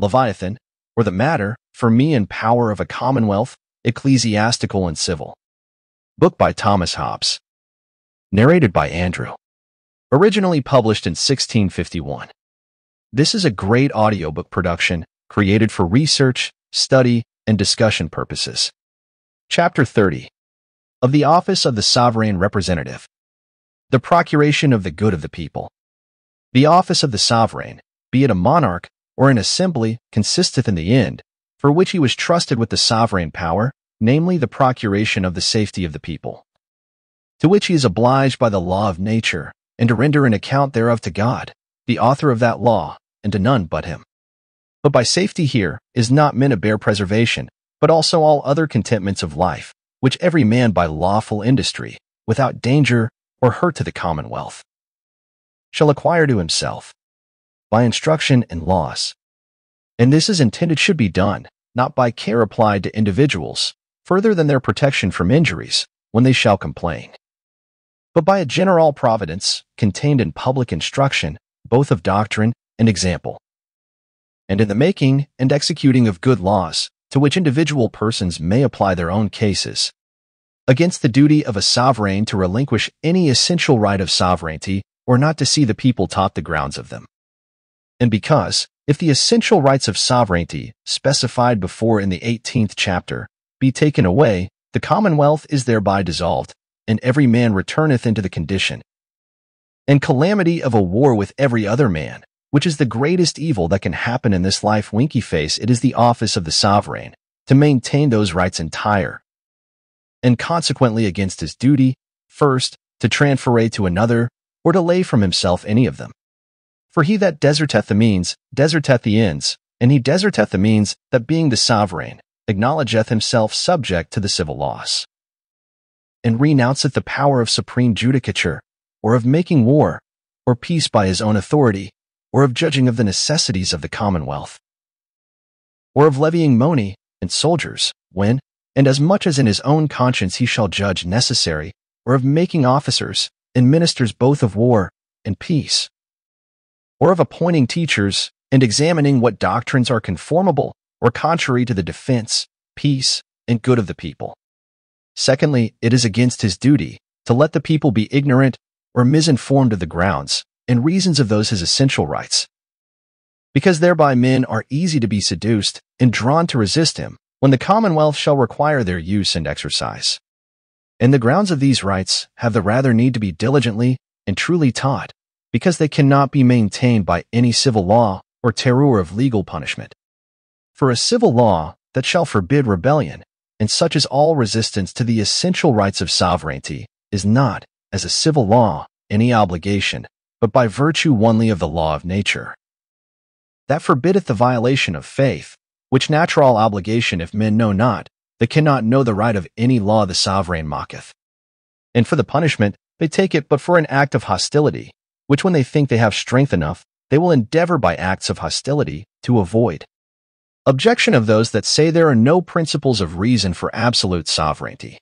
Leviathan, or the matter, ferment and power of a commonwealth, ecclesiastical and civil. Book by Thomas Hobbes. Narrated by Andrew. Originally published in 1651. This is a great audiobook production created for research, study, and discussion purposes. Chapter 30. Of the Office of the Sovereign Representative. The procuration of the good of the people. The office of the sovereign, be it a monarch or an assembly, consisteth in the end, for which he was trusted with the sovereign power, namely the procuration of the safety of the people, to which he is obliged by the law of nature, and to render an account thereof to God, the author of that law, and to none but him. But by safety here is not meant a bare preservation, but also all other contentments of life, which every man by lawful industry, without danger or hurt to the commonwealth, shall acquire to himself, by instruction and loss. And this is intended should be done, not by care applied to individuals, further than their protection from injuries, when they shall complain, but by a general providence, contained in public instruction, both of doctrine and example, and in the making and executing of good laws, to which individual persons may apply their own cases, against the duty of a sovereign to relinquish any essential right of sovereignty, or not to see the people taught the grounds of them. And because, if the essential rights of sovereignty, specified before in the 18th chapter, be taken away, the commonwealth is thereby dissolved, and every man returneth into the condition and calamity of a war with every other man, which is the greatest evil that can happen in this life winky face, it is the office of the sovereign to maintain those rights entire, and consequently against his duty, first, to transfer to another, or to lay from himself any of them. For he that deserteth the means, deserteth the ends, and he deserteth the means that being the sovereign, acknowledgeth himself subject to the civil laws, and renounceth the power of supreme judicature, or of making war, or peace by his own authority, or of judging of the necessities of the commonwealth, or of levying money and soldiers, when, and as much as in his own conscience he shall judge necessary, or of making officers and ministers both of war and peace, or of appointing teachers, and examining what doctrines are conformable or contrary to the defense, peace, and good of the people. Secondly, it is against his duty to let the people be ignorant or misinformed of the grounds and reasons of those his essential rights, because thereby men are easy to be seduced and drawn to resist him, when the commonwealth shall require their use and exercise. And the grounds of these rights have the rather need to be diligently and truly taught, because they cannot be maintained by any civil law or terror of legal punishment. For a civil law that shall forbid rebellion, and such is all resistance to the essential rights of sovereignty, is not, as a civil law, any obligation, but by virtue only of the law of nature, that forbiddeth the violation of faith, which natural obligation if men know not, they cannot know the right of any law the sovereign mocketh. And for the punishment, they take it but for an act of hostility, which when they think they have strength enough, they will endeavor by acts of hostility to avoid. Objection of those that say there are no principles of reason for absolute sovereignty.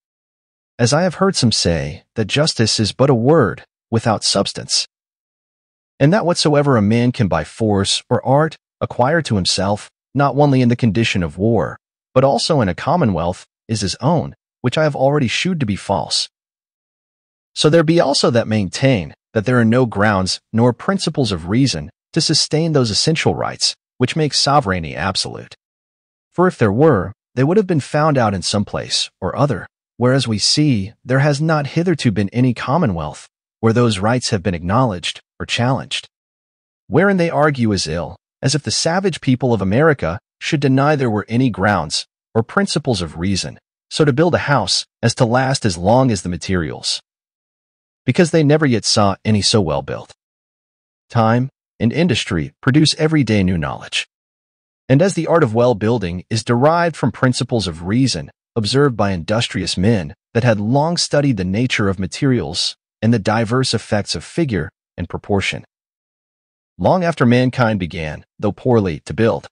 As I have heard some say, that justice is but a word without substance, and that whatsoever a man can by force or art acquire to himself, not only in the condition of war, but also in a commonwealth, is his own, which I have already shewed to be false. So there be also that maintain that there are no grounds nor principles of reason to sustain those essential rights which make sovereignty absolute. For if there were, they would have been found out in some place or other, whereas we see there has not hitherto been any commonwealth where those rights have been acknowledged or challenged. Wherein they argue is ill, as if the savage people of America should deny there were any grounds or principles of reason, so to build a house as to last as long as the materials, because they never yet saw any so well built. Time and industry produce every day new knowledge, and as the art of well-building is derived from principles of reason observed by industrious men that had long studied the nature of materials and the diverse effects of figure and proportion, long after mankind began, though poorly, to build,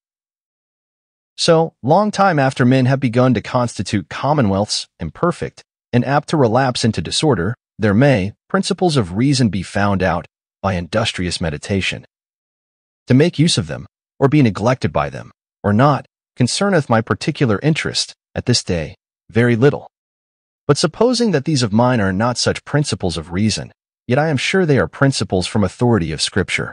so, long time after men have begun to constitute commonwealths imperfect and apt to relapse into disorder, there may principles of reason be found out by industrious meditation, to make use of them, or be neglected by them, or not, concerneth my particular interest, at this day, very little. But supposing that these of mine are not such principles of reason, yet I am sure they are principles from authority of Scripture.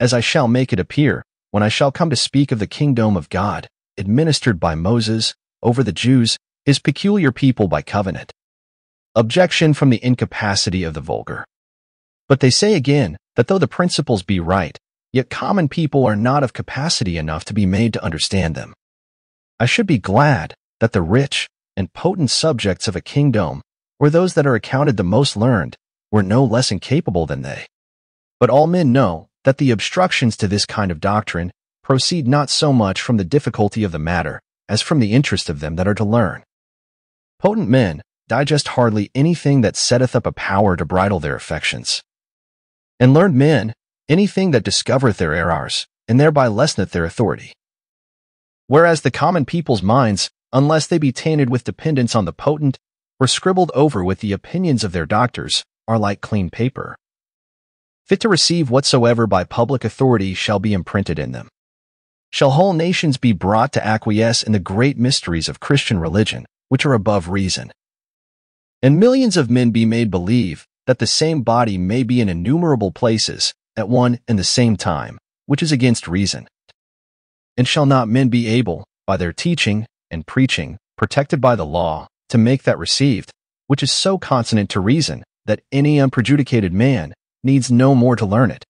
As I shall make it appear, when I shall come to speak of the kingdom of God, administered by Moses, over the Jews, his peculiar people by covenant. Objection from the incapacity of the vulgar. But they say again, that though the principles be right, yet common people are not of capacity enough to be made to understand them. I should be glad that the rich and potent subjects of a kingdom, or those that are accounted the most learned, were no less incapable than they. But all men know that the obstructions to this kind of doctrine proceed not so much from the difficulty of the matter as from the interest of them that are to learn. Potent men digest hardly anything that setteth up a power to bridle their affections. And learned men, anything that discovereth their errors, and thereby lesseneth their authority. Whereas the common people's minds, unless they be tainted with dependence on the potent, or scribbled over with the opinions of their doctors, are like clean paper, fit to receive whatsoever by public authority shall be imprinted in them. Shall whole nations be brought to acquiesce in the great mysteries of Christian religion, which are above reason? And millions of men be made believe that the same body may be in innumerable places, at one and the same time, which is against reason. And shall not men be able, by their teaching and preaching, protected by the law, to make that received, which is so consonant to reason, that any unprejudicated man needs no more to learn it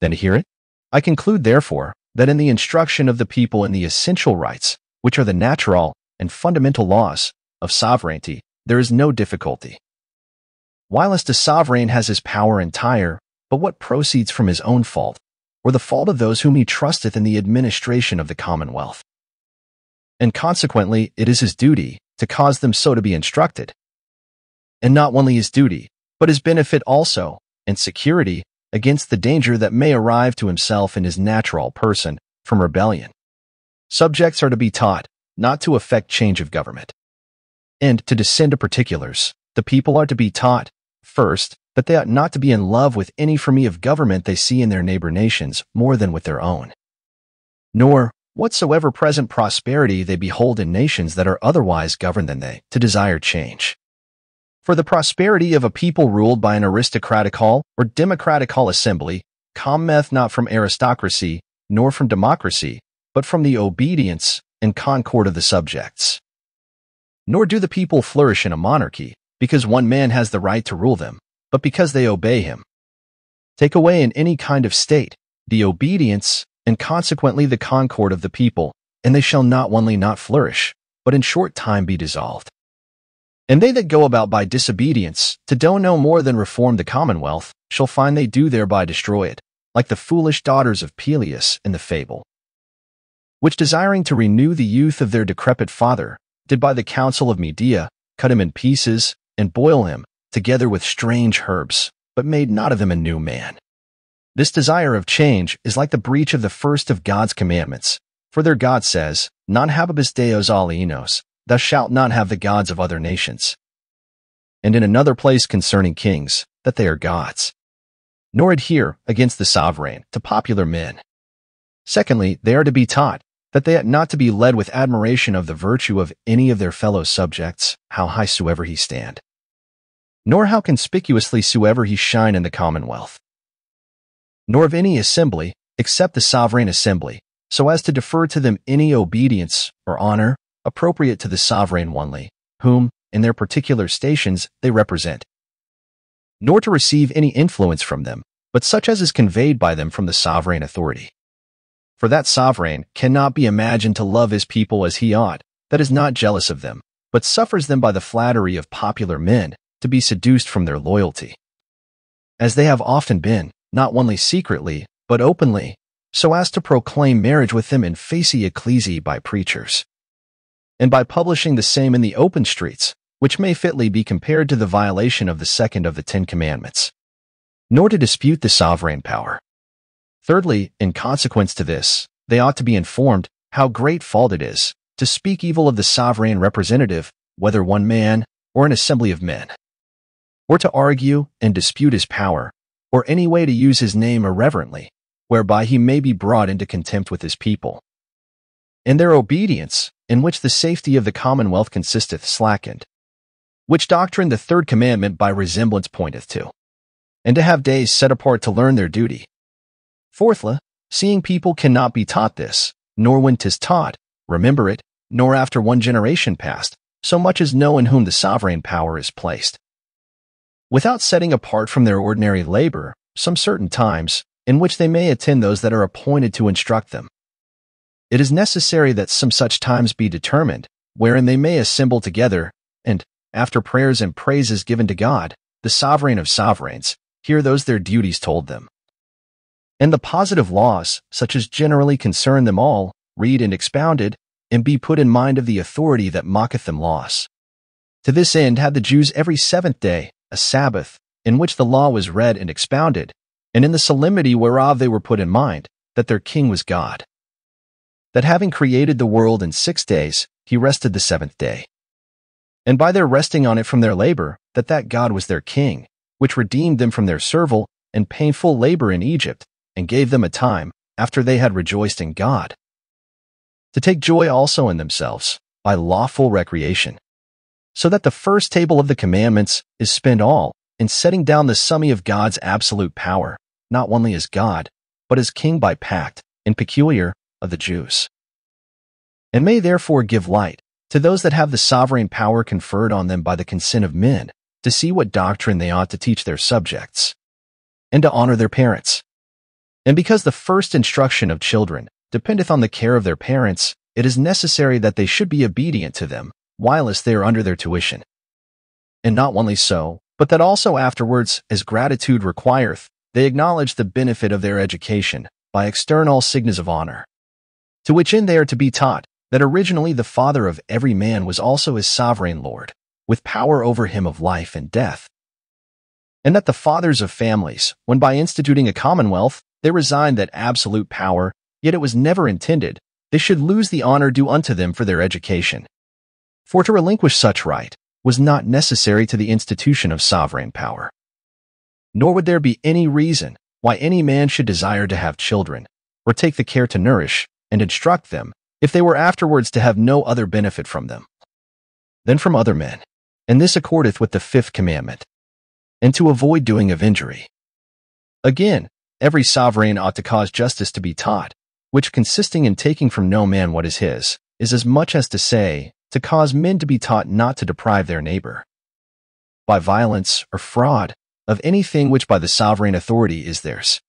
than to hear it? I conclude, therefore, that in the instruction of the people in the essential rights, which are the natural and fundamental laws of sovereignty, there is no difficulty. Whilst a sovereign has his power entire, but what proceeds from his own fault, or the fault of those whom he trusteth in the administration of the Commonwealth? And consequently it is his duty to cause them so to be instructed. And not only his duty, but his benefit also, and security, against the danger that may arrive to himself and his natural person from rebellion. Subjects are to be taught not to affect change of government. And, to descend to particulars, the people are to be taught, first, that they ought not to be in love with any form of government they see in their neighbor nations more than with their own. Nor, whatsoever present prosperity they behold in nations that are otherwise governed than they, to desire change. For the prosperity of a people ruled by an aristocratical or democratical assembly cometh not from aristocracy, nor from democracy, but from the obedience and concord of the subjects. Nor do the people flourish in a monarchy, because one man has the right to rule them, but because they obey him. Take away in any kind of state the obedience, and consequently the concord of the people, and they shall not only not flourish, but in short time be dissolved. And they that go about by disobedience, to do no more than reform the Commonwealth, shall find they do thereby destroy it, like the foolish daughters of Peleus in the fable, which, desiring to renew the youth of their decrepit father, did by the counsel of Medea cut him in pieces, and boil him, together with strange herbs, but made not of him a new man. This desire of change is like the breach of the first of God's commandments, for their God says, Non habebis deos alienos, thou shalt not have the gods of other nations. And in another place concerning kings, that they are gods. Nor adhere, against the sovereign, to popular men. Secondly, they are to be taught that they ought not to be led with admiration of the virtue of any of their fellow subjects, how high soever he stand, nor how conspicuously soever he shine in the Commonwealth, nor of any assembly, except the sovereign assembly, so as to defer to them any obedience or honor appropriate to the sovereign only, whom, in their particular stations, they represent, nor to receive any influence from them, but such as is conveyed by them from the sovereign authority. For that sovereign cannot be imagined to love his people as he ought, that is not jealous of them, but suffers them by the flattery of popular men to be seduced from their loyalty, as they have often been, not only secretly, but openly, so as to proclaim marriage with them in facie ecclesiae by preachers, and by publishing the same in the open streets, which may fitly be compared to the violation of the second of the 10 Commandments, nor to dispute the sovereign power. Thirdly, in consequence to this, they ought to be informed how great fault it is to speak evil of the sovereign representative, whether one man or an assembly of men, or to argue and dispute his power, or any way to use his name irreverently, whereby he may be brought into contempt with his people, and their obedience, in which the safety of the commonwealth consisteth, slackened. Which doctrine the third commandment by resemblance pointeth to, and to have days set apart to learn their duty. Fourthly, seeing people cannot be taught this, nor when 'tis taught, remember it, nor after one generation past, so much as know in whom the sovereign power is placed. Without setting apart from their ordinary labor some certain times, in which they may attend those that are appointed to instruct them. It is necessary that some such times be determined, wherein they may assemble together, and, after prayers and praises given to God, the sovereign of sovereigns, hear those their duties told them. And the positive laws, such as generally concern them all, read and expounded, and be put in mind of the authority that mocketh them loss. To this end had the Jews every seventh day, a Sabbath, in which the law was read and expounded, and in the solemnity whereof they were put in mind, that their king was God. That having created the world in 6 days, he rested the seventh day. And by their resting on it from their labor, that God was their king, which redeemed them from their servile and painful labor in Egypt, and gave them a time, after they had rejoiced in God, to take joy also in themselves, by lawful recreation. So that the first table of the commandments is spent all in setting down the summy of God's absolute power, not only as God, but as king by pact, and peculiar, of the Jews. And may therefore give light to those that have the sovereign power conferred on them by the consent of men, to see what doctrine they ought to teach their subjects, and to honor their parents. And because the first instruction of children dependeth on the care of their parents, it is necessary that they should be obedient to them, whilst they are under their tuition. And not only so, but that also afterwards, as gratitude requireth, they acknowledge the benefit of their education, by external signs of honor. To which end they are to be taught, that originally the father of every man was also his sovereign lord, with power over him of life and death. And that the fathers of families, when by instituting a commonwealth, they resigned that absolute power, yet it was never intended, they should lose the honor due unto them for their education. For to relinquish such right was not necessary to the institution of sovereign power. Nor would there be any reason why any man should desire to have children, or take the care to nourish and instruct them, if they were afterwards to have no other benefit from them than from other men, and this accordeth with the fifth commandment, and to avoid doing of injury. Again, every sovereign ought to cause justice to be taught, which consisting in taking from no man what is his, is as much as to say, to cause men to be taught not to deprive their neighbor, by violence or fraud, of anything which by the sovereign authority is theirs.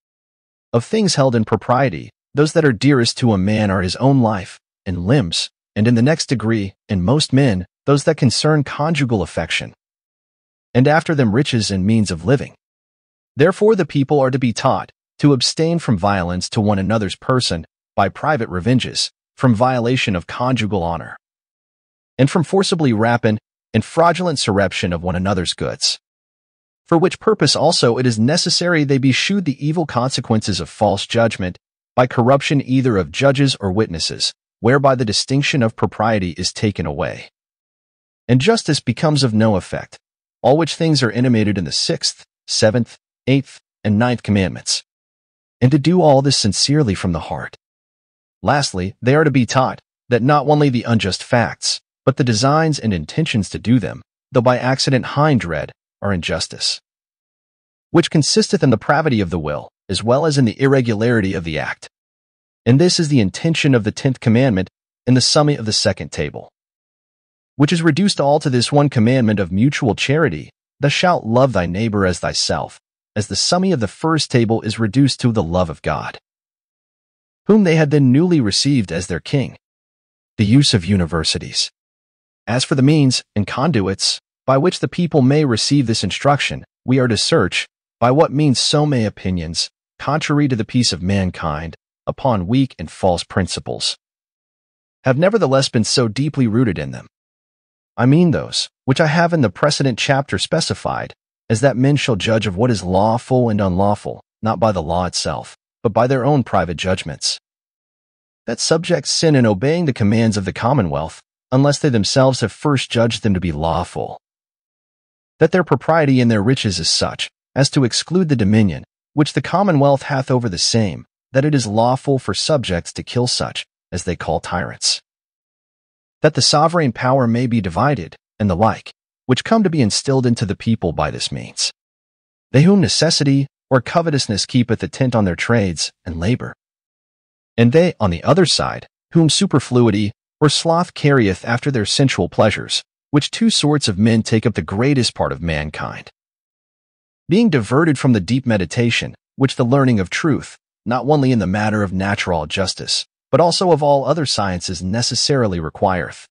Of things held in propriety, those that are dearest to a man are his own life, and limbs, and in the next degree, in most men, those that concern conjugal affection, and after them riches and means of living. Therefore the people are to be taught, to abstain from violence to one another's person, by private revenges, from violation of conjugal honor, and from forcibly rapine and fraudulent surreption of one another's goods. For which purpose also it is necessary they be shewed the evil consequences of false judgment, by corruption either of judges or witnesses, whereby the distinction of propriety is taken away, and justice becomes of no effect, all which things are intimated in the 6th, 7th, 8th, and 9th commandments, and to do all this sincerely from the heart. Lastly, they are to be taught, that not only the unjust facts, but the designs and intentions to do them, though by accident hindred, are injustice, which consisteth in the pravity of the will, as well as in the irregularity of the act. And this is the intention of the 10th commandment, in the summy of the 2nd table, which is reduced all to this one commandment of mutual charity, thou shalt love thy neighbor as thyself, as the summy of the 1st table is reduced to the love of God, whom they had then newly received as their king. The use of universities. As for the means and conduits by which the people may receive this instruction, we are to search by what means so may opinions, contrary to the peace of mankind, upon weak and false principles, have nevertheless been so deeply rooted in them. I mean those, which I have in the precedent chapter specified, as that men shall judge of what is lawful and unlawful, not by the law itself, but by their own private judgments. That subjects sin in obeying the commands of the commonwealth, unless they themselves have first judged them to be lawful. That their propriety in their riches is such, as to exclude the dominion, which the commonwealth hath over the same, that it is lawful for subjects to kill such, as they call tyrants, that the sovereign power may be divided, and the like, which come to be instilled into the people by this means. They whom necessity or covetousness keepeth attent on their trades and labor. And they, on the other side, whom superfluity or sloth carrieth after their sensual pleasures, which two sorts of men take up the greatest part of mankind, being diverted from the deep meditation, which the learning of truth, not only in the matter of natural justice, but also of all other sciences necessarily requireth,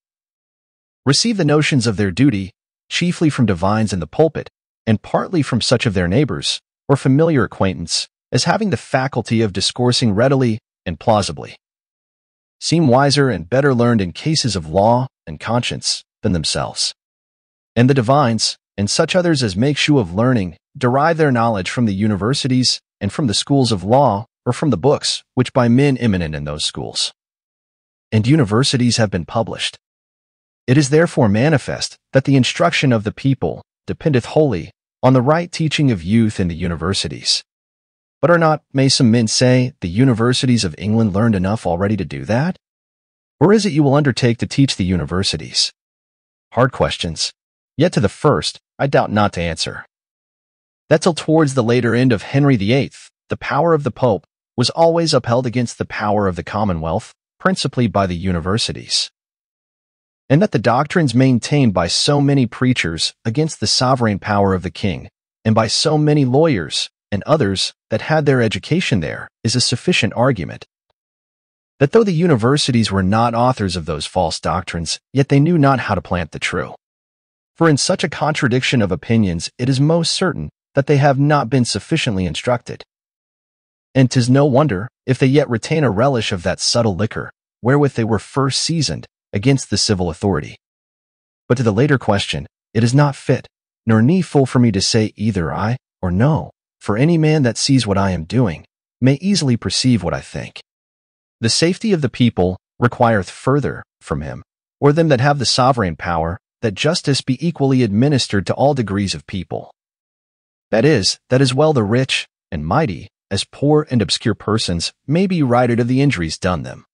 receive the notions of their duty, chiefly from divines in the pulpit, and partly from such of their neighbors, or familiar acquaintance, as having the faculty of discoursing readily and plausibly, seem wiser and better learned in cases of law and conscience than themselves. And the divines, and such others as make shew of learning, derive their knowledge from the universities and from the schools of law, or from the books which by men eminent in those schools and universities have been published. It is therefore manifest that the instruction of the people dependeth wholly on the right teaching of youth in the universities. But are not, may some men say, the universities of England learned enough already to do that? Or is it you will undertake to teach the universities? Hard questions, yet to the first I doubt not to answer. That till towards the later end of Henry VIII, the power of the Pope was always upheld against the power of the Commonwealth, principally by the universities. And that the doctrines maintained by so many preachers against the sovereign power of the king, and by so many lawyers and others that had their education there, is a sufficient argument. That though the universities were not authors of those false doctrines, yet they knew not how to plant the true. For in such a contradiction of opinions, it is most certain that they have not been sufficiently instructed. And 'tis no wonder if they yet retain a relish of that subtle liquor, wherewith they were first seasoned against the civil authority. But to the later question, it is not fit, nor needful for me to say either I or no, for any man that sees what I am doing may easily perceive what I think. The safety of the people requireth further from him, or them that have the sovereign power, that justice be equally administered to all degrees of people. That is, that as well the rich and mighty as poor and obscure persons may be righted of the injuries done them,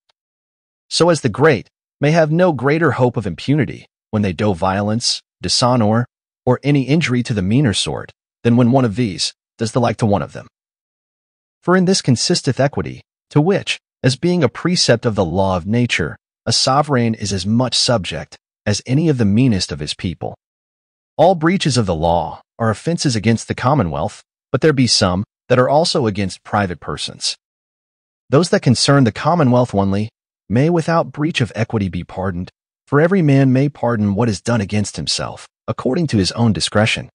so as the great may have no greater hope of impunity when they do violence, dishonor, or any injury to the meaner sort, than when one of these does the like to one of them. For in this consisteth equity, to which, as being a precept of the law of nature, a sovereign is as much subject as any of the meanest of his people. All breaches of the law are offenses against the Commonwealth, but there be some that are also against private persons. Those that concern the Commonwealth only may without breach of equity be pardoned, for every man may pardon what is done against himself, according to his own discretion.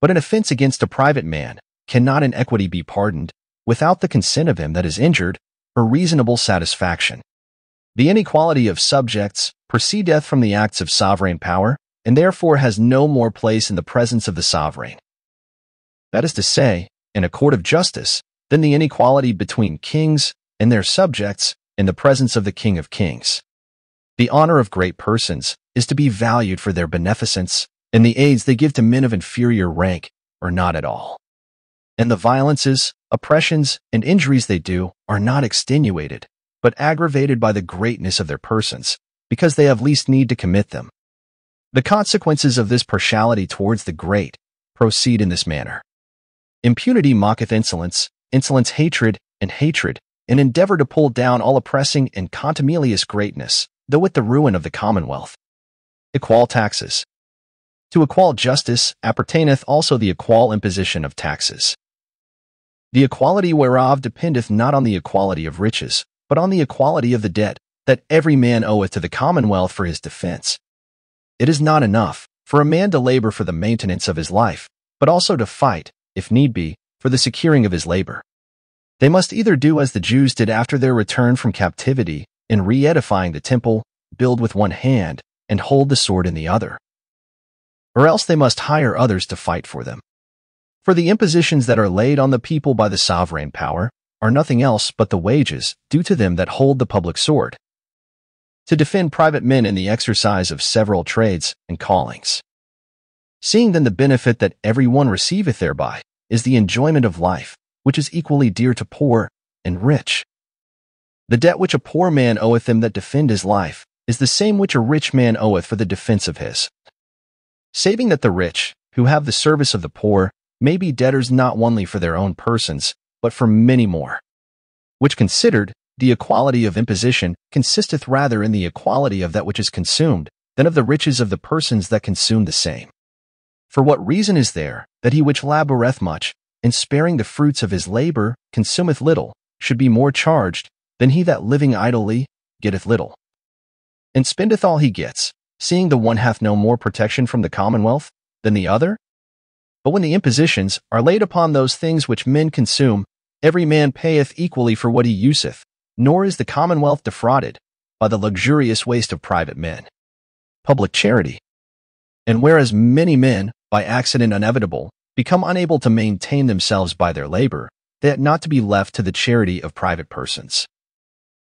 But an offense against a private man cannot in equity be pardoned without the consent of him that is injured, or reasonable satisfaction. The inequality of subjects proceedeth from the acts of sovereign power, and therefore has no more place in the presence of the sovereign, that is to say, in a court of justice, than the inequality between kings and their subjects in the presence of the King of Kings. The honor of great persons is to be valued for their beneficence, and the aids they give to men of inferior rank are not at all. And the violences, oppressions, and injuries they do are not extenuated, but aggravated by the greatness of their persons, because they have least need to commit them. The consequences of this partiality towards the great proceed in this manner. Impunity mocketh insolence, insolence hatred, an endeavor to pull down all oppressing and contumelious greatness, though at the ruin of the Commonwealth. Equal taxes. To equal justice appertaineth also the equal imposition of taxes, the equality whereof dependeth not on the equality of riches, but on the equality of the debt that every man oweth to the Commonwealth for his defense. It is not enough for a man to labor for the maintenance of his life, but also to fight, if need be, for the securing of his labor. They must either do as the Jews did after their return from captivity, in re-edifying the temple, build with one hand, and hold the sword in the other, or else they must hire others to fight for them. For the impositions that are laid on the people by the sovereign power are nothing else but the wages due to them that hold the public sword, to defend private men in the exercise of several trades and callings. Seeing then the benefit that every one receiveth thereby is the enjoyment of life, which is equally dear to poor and rich, The debt which a poor man oweth him that defend his life is the same which a rich man oweth for the defense of his. Saving that the rich, who have the service of the poor, may be debtors not only for their own persons, but for many more. Which considered, the equality of imposition consisteth rather in the equality of that which is consumed, than of the riches of the persons that consume the same. For what reason is there, that he which laboureth much, in sparing the fruits of his labour, consumeth little, should be more charged, than he that living idly, getteth little, and spendeth all he gets, seeing the one hath no more protection from the Commonwealth than the other? But when the impositions are laid upon those things which men consume, every man payeth equally for what he useth, nor is the Commonwealth defrauded by the luxurious waste of private men. Public charity. And whereas many men, by accident inevitable, become unable to maintain themselves by their labor, they ought not to be left to the charity of private persons,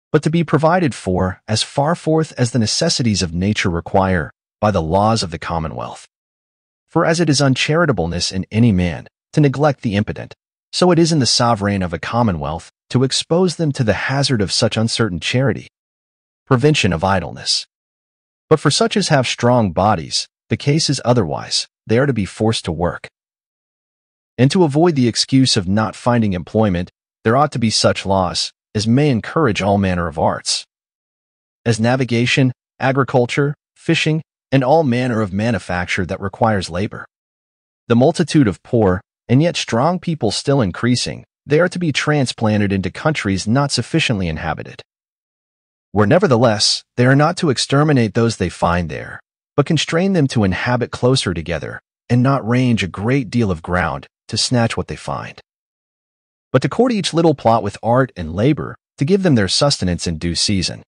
but to be provided for as far forth as the necessities of nature require by the laws of the Commonwealth. For as it is uncharitableness in any man to neglect the impotent, so it is in the sovereign of a Commonwealth to expose them to the hazard of such uncertain charity. Prevention of idleness. But for such as have strong bodies, the case is otherwise. They are to be forced to work. And to avoid the excuse of not finding employment, there ought to be such laws as may encourage all manner of arts, as navigation, agriculture, fishing, and all manner of manufacture that requires labor. The multitude of poor and yet strong people still increasing, they are to be transplanted into countries not sufficiently inhabited, where nevertheless they are not to exterminate those they find there, but constrain them to inhabit closer together, and not range a great deal of ground to snatch what they find, but to court each little plot with art and labor, to give them their sustenance in due season.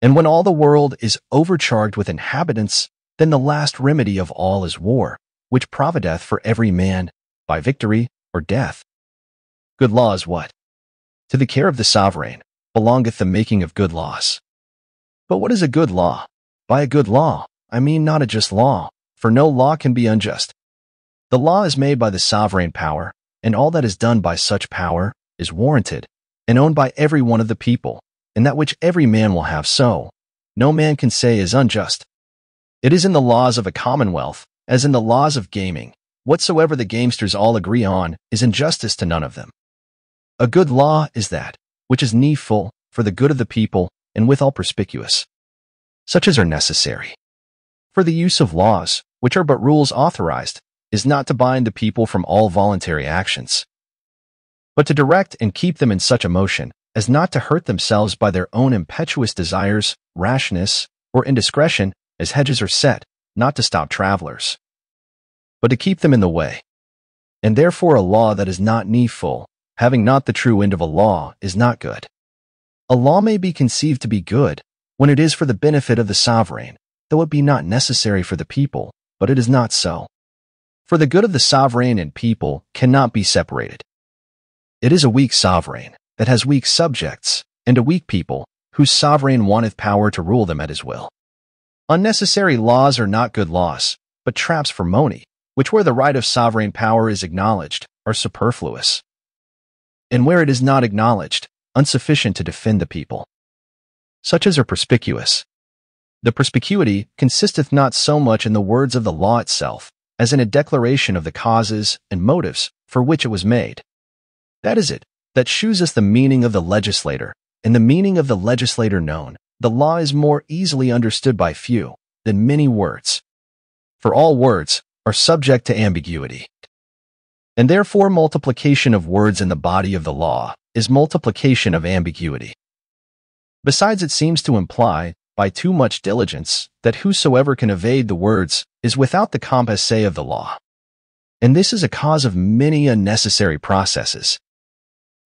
And when all the world is overcharged with inhabitants, then the last remedy of all is war, which provideth for every man by victory or death. Good laws what? To the care of the sovereign belongeth the making of good laws. But what is a good law? By a good law, I mean not a just law, for no law can be unjust. The law is made by the sovereign power, and all that is done by such power is warranted and owned by every one of the people, and that which every man will have so, no man can say is unjust. It is in the laws of a commonwealth, as in the laws of gaming, whatsoever the gamesters all agree on is injustice to none of them. A good law is that which is needful for the good of the people and withal perspicuous, such as are necessary. For the use of laws, which are but rules authorized, is not to bind the people from all voluntary actions, but to direct and keep them in such a motion as not to hurt themselves by their own impetuous desires, rashness, or indiscretion, as hedges are set, not to stop travelers, but to keep them in the way. And therefore a law that is not needful, having not the true end of a law, is not good. A law may be conceived to be good when it is for the benefit of the sovereign, though it be not necessary for the people, but it is not so. For the good of the sovereign and people cannot be separated. It is a weak sovereign that has weak subjects, and a weak people whose sovereign wanteth power to rule them at his will. Unnecessary laws are not good laws, but traps for money, which where the right of sovereign power is acknowledged, are superfluous, and where it is not acknowledged, insufficient to defend the people, such as are perspicuous. The perspicuity consisteth not so much in the words of the law itself, as in a declaration of the causes and motives for which it was made. That is it that shews us the meaning of the legislator, and the meaning of the legislator known, the law is more easily understood by few than many words, for all words are subject to ambiguity. And therefore multiplication of words in the body of the law is multiplication of ambiguity. Besides, it seems to imply by too much diligence that whosoever can evade the words is without the compasse of the law. And this is a cause of many unnecessary processes.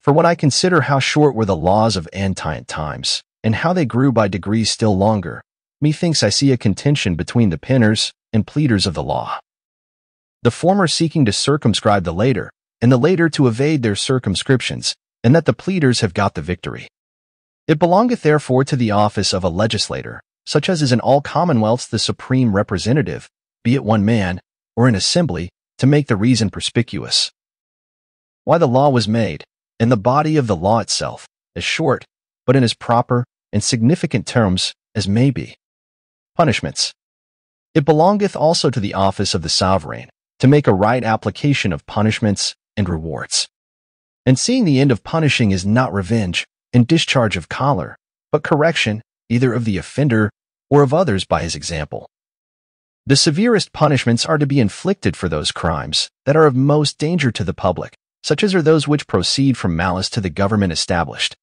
For when I consider how short were the laws of antient times, and how they grew by degrees still longer, methinks I see a contention between the penners and pleaders of the law, the former seeking to circumscribe the later, and the later to evade their circumscriptions, and that the pleaders have got the victory. It belongeth therefore to the office of a legislator, such as is in all commonwealths the supreme representative, be it one man, or an assembly, to make the reason perspicuous why the law was made, and the body of the law itself, as short, but in as proper and significant terms as may be. Punishments. It belongeth also to the office of the sovereign to make a right application of punishments and rewards. And seeing the end of punishing is not revenge and discharge of choler, but correction either of the offender or of others by his example. The severest punishments are to be inflicted for those crimes that are of most danger to the public, such as are those which proceed from malice to the government established,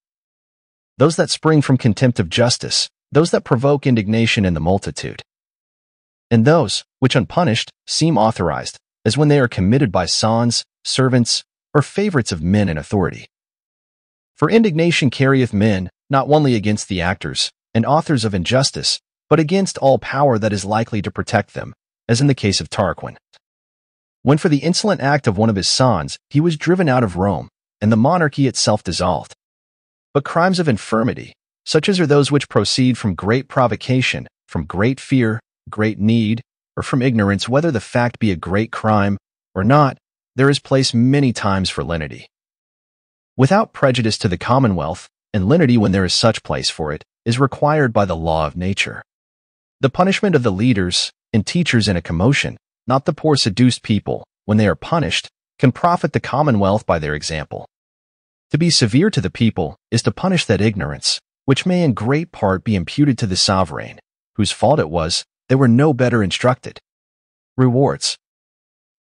those that spring from contempt of justice, those that provoke indignation in the multitude, and those which unpunished seem authorized, as when they are committed by sons, servants, or favorites of men in authority. For indignation carrieth men not only against the actors and authors of injustice, but against all power that is likely to protect them, as in the case of Tarquin, when for the insolent act of one of his sons he was driven out of Rome, and the monarchy itself dissolved. But crimes of infirmity, such as are those which proceed from great provocation, from great fear, great need, or from ignorance, whether the fact be a great crime or not, there is place many times for lenity, without prejudice to the commonwealth, and lenity, when there is such place for it, is required by the law of nature. The punishment of the leaders and teachers in a commotion, not the poor seduced people, when they are punished, can profit the commonwealth by their example. To be severe to the people is to punish that ignorance, which may in great part be imputed to the sovereign, whose fault it was they were no better instructed. Rewards.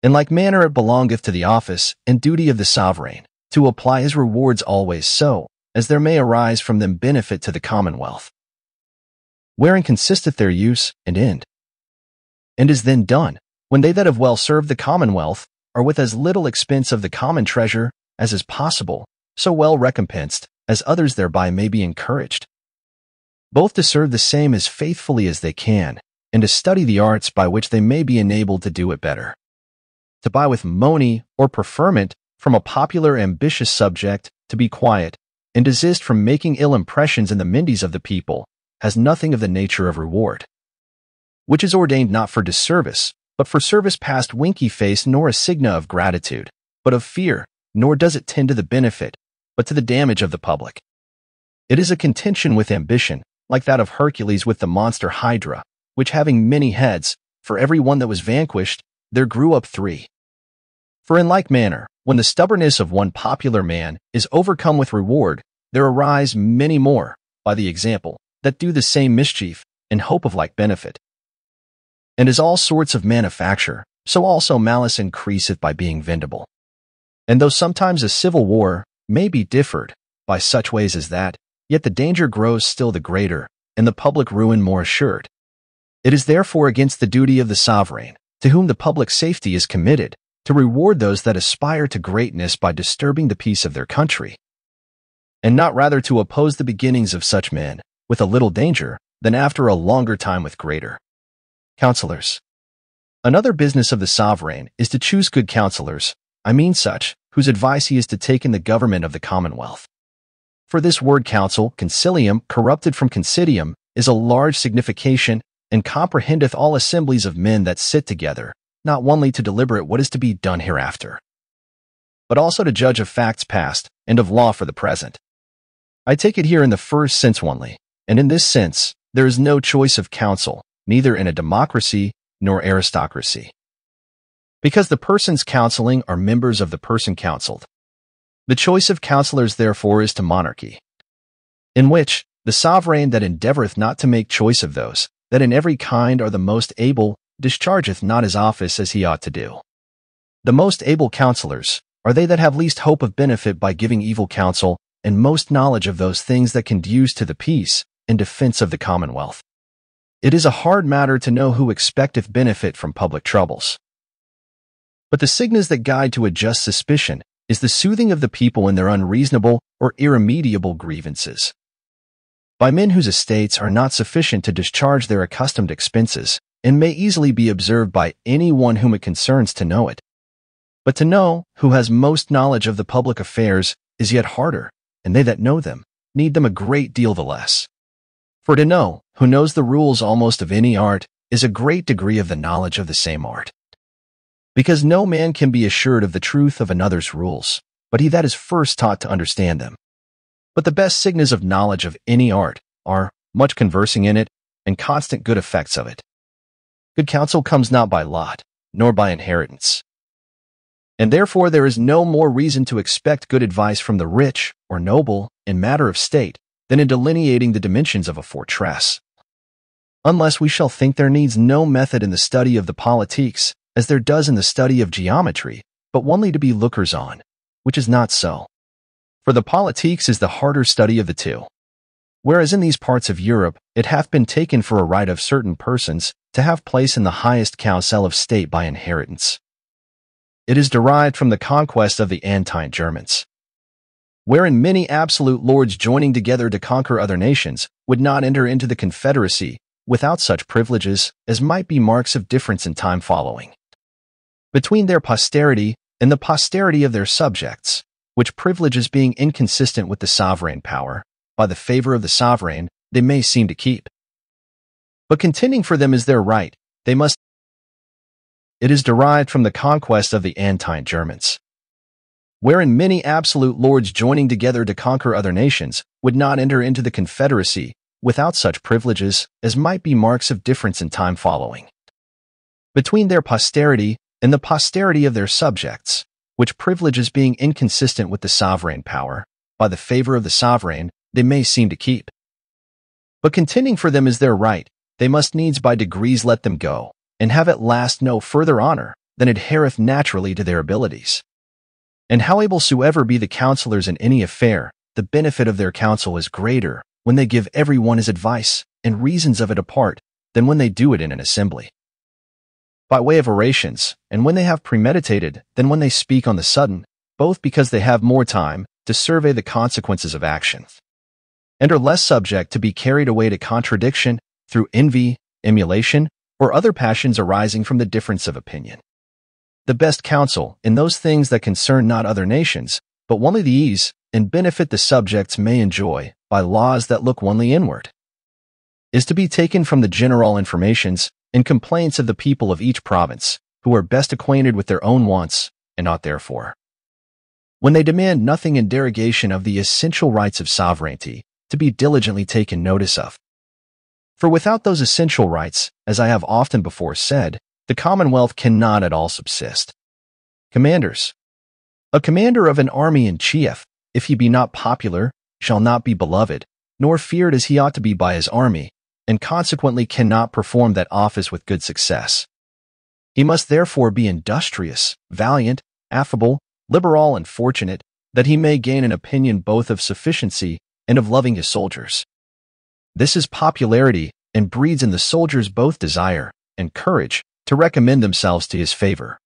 In like manner it belongeth to the office and duty of the sovereign to apply his rewards always so, as there may arise from them benefit to the commonwealth. Wherein consisteth their use and end. And is then done, when they that have well served the commonwealth are with as little expense of the common treasure as is possible, so well recompensed as others thereby may be encouraged. Both to serve the same as faithfully as they can, and to study the arts by which they may be enabled to do it better. To buy with money or preferment from a popular ambitious subject, to be quiet, and desist from making ill impressions in the minds of the people, has nothing of the nature of reward, which is ordained not for disservice, but for service past winky face, nor a signa of gratitude, but of fear, nor does it tend to the benefit, but to the damage of the public. It is a contention with ambition, like that of Hercules with the monster Hydra, which having many heads, for every one that was vanquished, there grew up three. For in like manner, when the stubbornness of one popular man is overcome with reward, there arise many more, by the example, that do the same mischief, in hope of like benefit. And as all sorts of manufacture, so also malice increaseth by being vendible. And though sometimes a civil war may be differed by such ways as that, yet the danger grows still the greater, and the public ruin more assured. It is therefore against the duty of the sovereign, to whom the public safety is committed, to reward those that aspire to greatness by disturbing the peace of their country, and not rather to oppose the beginnings of such men with a little danger than after a longer time with greater. Counselors. Another business of the sovereign is to choose good counselors, I mean such, whose advice he is to take in the government of the commonwealth. For this word counsel, concilium, corrupted from considium, is a large signification, and comprehendeth all assemblies of men that sit together, not only to deliberate what is to be done hereafter, but also to judge of facts past, and of law for the present. I take it here in the first sense only, and in this sense, there is no choice of counsel, neither in a democracy nor aristocracy, because the persons counseling are members of the person counseled. The choice of counselors, therefore, is to monarchy, in which the sovereign that endeavoureth not to make choice of those that in every kind are the most able, dischargeth not his office as he ought to do. The most able counselors are they that have least hope of benefit by giving evil counsel, and most knowledge of those things that conduce to the peace and defence of the commonwealth. It is a hard matter to know who expecteth benefit from public troubles. But the signs that guide to a just suspicion is the soothing of the people in their unreasonable or irremediable grievances, by men whose estates are not sufficient to discharge their accustomed expenses, and may easily be observed by any one whom it concerns to know it. But to know who has most knowledge of the public affairs is yet harder, and they that know them need them a great deal the less. For to know who knows the rules almost of any art is a great degree of the knowledge of the same art, because no man can be assured of the truth of another's rules, but he that is first taught to understand them. But the best signs of knowledge of any art are much conversing in it and constant good effects of it. Good counsel comes not by lot, nor by inheritance. And therefore there is no more reason to expect good advice from the rich or noble in matter of state than in delineating the dimensions of a fortress. Unless we shall think there needs no method in the study of the politiques, as there does in the study of geometry, but only to be lookers-on, which is not so. For the politiques is the harder study of the two. Whereas in these parts of Europe it hath been taken for a right of certain persons to have place in the highest council of state by inheritance. It is derived from the conquest of the Antine Germans, wherein many absolute lords joining together to conquer other nations would not enter into the confederacy without such privileges as might be marks of difference in time following, between their posterity and the posterity of their subjects, which privileges being inconsistent with the sovereign power, by the favor of the sovereign, they may seem to keep. But contending for them is their right, they must. It is derived from the conquest of the Antine Germans, wherein many absolute lords joining together to conquer other nations would not enter into the confederacy without such privileges as might be marks of difference in time following, between their posterity and the posterity of their subjects, which privileges being inconsistent with the sovereign power, by the favor of the sovereign, they may seem to keep. But contending for them is their right, they must needs by degrees let them go, and have at last no further honor than adhereth naturally to their abilities. And how able soever be the counselors in any affair, the benefit of their counsel is greater when they give every one his advice and reasons of it apart than when they do it in an assembly, by way of orations, and when they have premeditated than when they speak on the sudden, both because they have more time to survey the consequences of actions, and are less subject to be carried away to contradiction through envy, emulation, or other passions arising from the difference of opinion. The best counsel in those things that concern not other nations, but only the ease and benefit the subjects may enjoy by laws that look only inward, is to be taken from the general informations and complaints of the people of each province, who are best acquainted with their own wants, and ought therefore, when they demand nothing in derogation of the essential rights of sovereignty, to be diligently taken notice of. For without those essential rights, as I have often before said, the Commonwealth cannot at all subsist. Commanders. A commander of an army in chief, if he be not popular, shall not be beloved, nor feared as he ought to be by his army, and consequently cannot perform that office with good success. He must therefore be industrious, valiant, affable, liberal, and fortunate, that he may gain an opinion both of sufficiency and of loving his soldiers. This is popularity, and breeds in the soldiers both desire and courage to recommend themselves to his favor,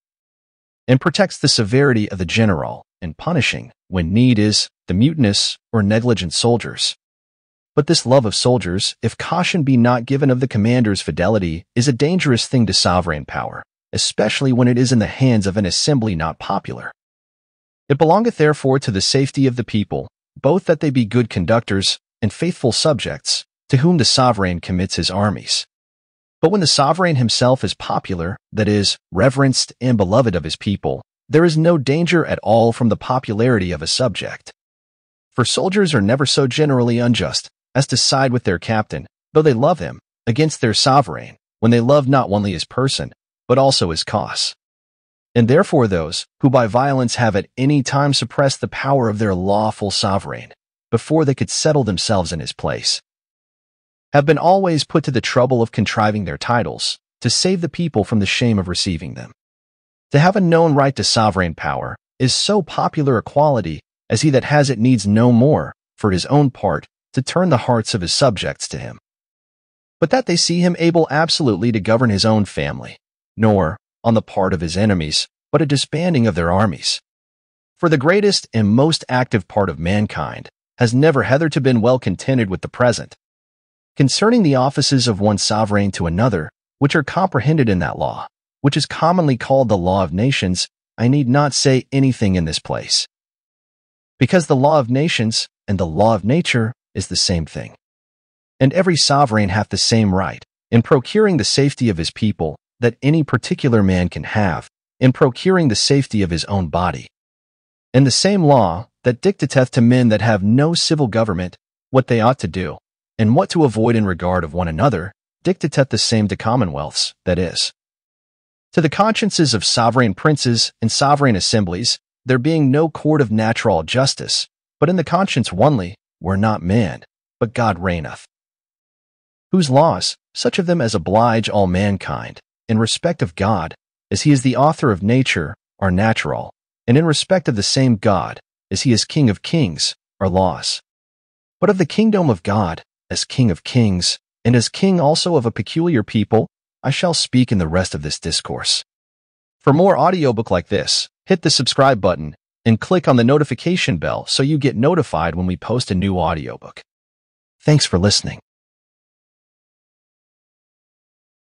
and protects the severity of the general in punishing, when need is, the mutinous or negligent soldiers. But this love of soldiers, if caution be not given of the commander's fidelity, is a dangerous thing to sovereign power, especially when it is in the hands of an assembly not popular. It belongeth therefore to the safety of the people, both that they be good conductors and faithful subjects, to whom the sovereign commits his armies. But when the sovereign himself is popular, that is, reverenced and beloved of his people, there is no danger at all from the popularity of a subject. For soldiers are never so generally unjust as to side with their captain, though they love him, against their sovereign, when they love not only his person, but also his cause. And therefore those who by violence have at any time suppressed the power of their lawful sovereign, before they could settle themselves in his place, have been always put to the trouble of contriving their titles, to save the people from the shame of receiving them. To have a known right to sovereign power is so popular a quality, as he that has it needs no more, for his own part, to turn the hearts of his subjects to him, but that they see him able absolutely to govern his own family, nor, on the part of his enemies, but a disbanding of their armies. For the greatest and most active part of mankind has never hitherto been well contented with the present, concerning the offices of one sovereign to another, which are comprehended in that law, which is commonly called the law of nations. I need not say anything in this place, because the law of nations and the law of nature is the same thing, and every sovereign hath the same right, in procuring the safety of his people, that any particular man can have, in procuring the safety of his own body. And the same law that dictateth to men that have no civil government what they ought to do, and what to avoid in regard of one another, dictateth the same to commonwealths, that is, to the consciences of sovereign princes and sovereign assemblies, there being no court of natural justice, but in the conscience only, where not man, but God reigneth, whose laws, such of them as oblige all mankind, in respect of God, as he is the author of nature, are natural, and in respect of the same God, as he is King of kings, are laws. But of the kingdom of God, as King of kings, and as king also of a peculiar people, I shall speak in the rest of this discourse. For more audiobook like this, hit the subscribe button and click on the notification bell so you get notified when we post a new audiobook. Thanks for listening.